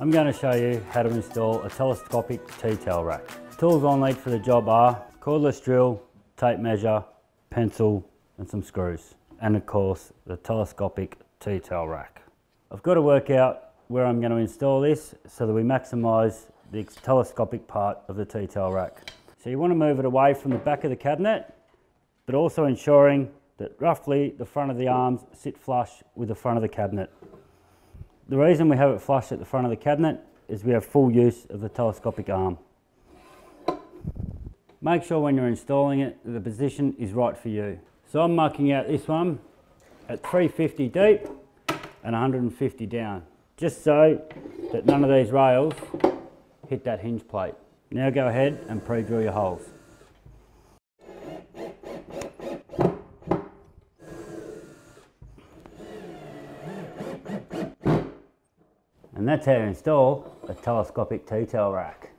I'm going to show you how to install a telescopic T-tail rack. Tools I'll need for the job are cordless drill, tape measure, pencil and some screws, and of course the telescopic T-tail rack. I've got to work out where I'm going to install this so that we maximise the telescopic part of the T-tail rack. So you want to move it away from the back of the cabinet, but also ensuring that roughly the front of the arms sit flush with the front of the cabinet. The reason we have it flush at the front of the cabinet is we have full use of the telescopic arm. Make sure when you're installing it that the position is right for you. So I'm marking out this one at 350 deep and 150 down, just so that none of these rails hit that hinge plate. Now go ahead and pre-drill your holes. And that's how you install a telescopic T-tail rack.